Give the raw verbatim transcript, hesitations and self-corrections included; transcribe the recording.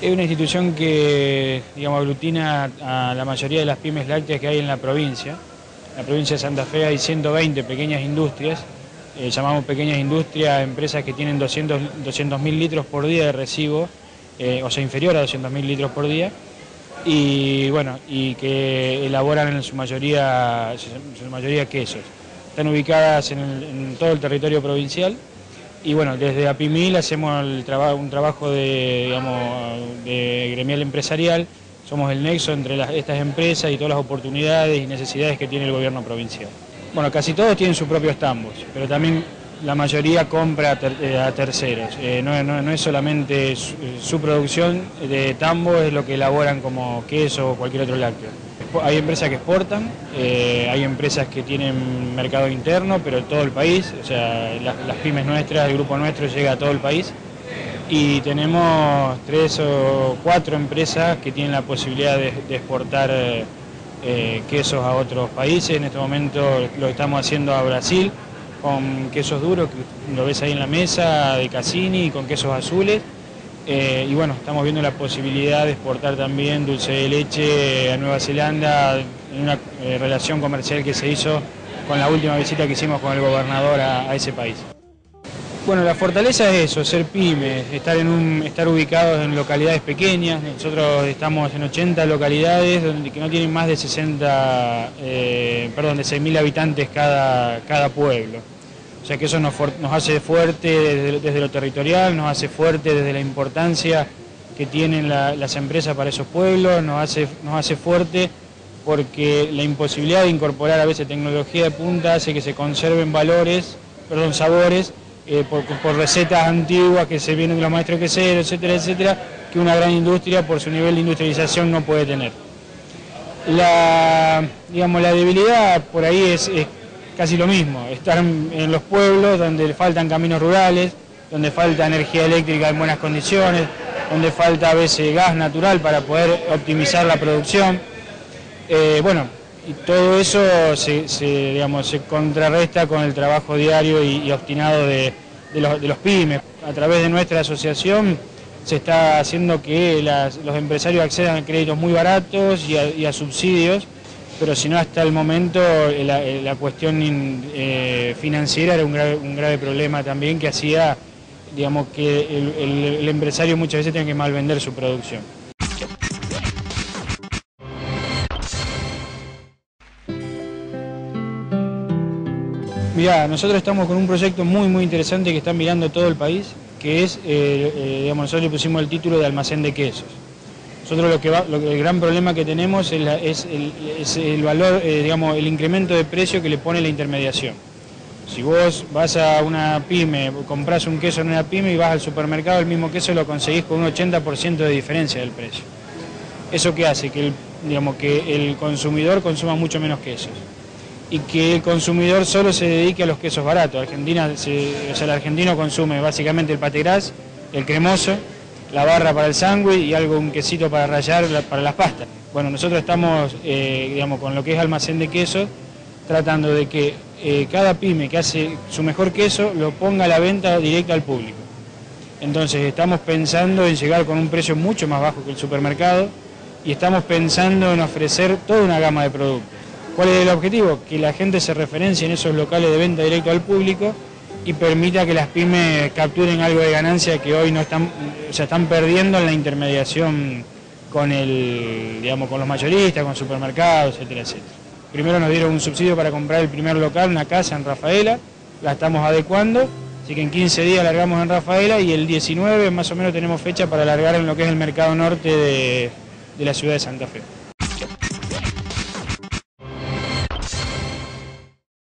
Es una institución que, digamos, aglutina a la mayoría de las pymes lácteas que hay en la provincia. En la provincia de Santa Fe hay ciento veinte pequeñas industrias, eh, llamamos pequeñas industrias, empresas que tienen doscientos mil litros por día de residuos, eh, o sea, inferior a doscientos mil litros por día, y bueno, y que elaboran en su mayoría, en su mayoría quesos. Están ubicadas en, el, en todo el territorio provincial. Y bueno, desde APYMIL hacemos el traba, un trabajo de, digamos, de gremial empresarial. Somos el nexo entre las, estas empresas y todas las oportunidades y necesidades que tiene el gobierno provincial. Bueno, casi todos tienen sus propios tambos, pero también la mayoría compra a, ter, a terceros. Eh, no, no, no es solamente su, su producción de tambo, es lo que elaboran como queso o cualquier otro lácteo. Hay empresas que exportan, eh, hay empresas que tienen mercado interno, pero todo el país, o sea, las, las pymes nuestras, el grupo nuestro llega a todo el país. Y tenemos tres o cuatro empresas que tienen la posibilidad de, de exportar eh, quesos a otros países. En este momento lo estamos haciendo a Brasil, con quesos duros, que lo ves ahí en la mesa, de Cassini, con quesos azules. Eh, y bueno, estamos viendo la posibilidad de exportar también dulce de leche a Nueva Zelanda en una eh, relación comercial que se hizo con la última visita que hicimos con el gobernador a, a ese país. Bueno, la fortaleza es eso, ser pymes, estar, en un, estar ubicados en localidades pequeñas. Nosotros estamos en ochenta localidades donde, que no tienen más de sesenta, eh, perdón, de seis mil habitantes cada, cada pueblo. O sea que eso nos, nos hace fuerte desde, desde lo territorial, nos hace fuerte desde la importancia que tienen la, las empresas para esos pueblos, nos hace, nos hace fuerte porque la imposibilidad de incorporar a veces tecnología de punta hace que se conserven valores, perdón, sabores, eh, por, por recetas antiguas que se vienen de los maestros queseros, etcétera, etcétera, que una gran industria por su nivel de industrialización no puede tener. La, digamos, la debilidad por ahí es... es casi lo mismo, estar en los pueblos donde faltan caminos rurales, donde falta energía eléctrica en buenas condiciones, donde falta a veces gas natural para poder optimizar la producción. Eh, bueno, y todo eso se, se, digamos, se contrarresta con el trabajo diario y, y obstinado de, de, los, de los pymes. A través de nuestra asociación se está haciendo que las, los empresarios accedan a créditos muy baratos y a, y a subsidios, pero si no, hasta el momento la, la cuestión eh, financiera era un grave, un grave problema también que hacía, digamos, que el, el, el empresario muchas veces tenga que malvender su producción. Mirá, nosotros estamos con un proyecto muy muy interesante que está mirando todo el país, que es, eh, eh, digamos, nosotros le pusimos el título de Almacén de Quesos. Nosotros lo que va, lo, el gran problema que tenemos es, la, es, el, es el valor, eh, digamos, el incremento de precio que le pone la intermediación. Si vos vas a una pyme, compras un queso en una pyme y vas al supermercado, el mismo queso lo conseguís con un ochenta por ciento de diferencia del precio. ¿Eso qué hace? Que el, digamos, que el consumidor consuma mucho menos quesos y que el consumidor solo se dedique a los quesos baratos. Argentina, se, o sea, el argentino consume básicamente el pategras, el cremoso, la barra para el sándwich y algo, un quesito para rallar para las pastas. Bueno, nosotros estamos, eh, digamos, con lo que es Almacén de Quesos, tratando de que eh, cada pyme que hace su mejor queso lo ponga a la venta directa al público. Entonces estamos pensando en llegar con un precio mucho más bajo que el supermercado y estamos pensando en ofrecer toda una gama de productos. ¿Cuál es el objetivo? Que la gente se referencie en esos locales de venta directo al público y permita que las pymes capturen algo de ganancia que hoy no están, o sea, están perdiendo en la intermediación con el, digamos, con los mayoristas, con supermercados, etcétera, etcétera. Primero nos dieron un subsidio para comprar el primer local, una casa en Rafaela, la estamos adecuando, así que en quince días largamos en Rafaela y el diecinueve más o menos tenemos fecha para largar en lo que es el mercado norte de, de la ciudad de Santa Fe.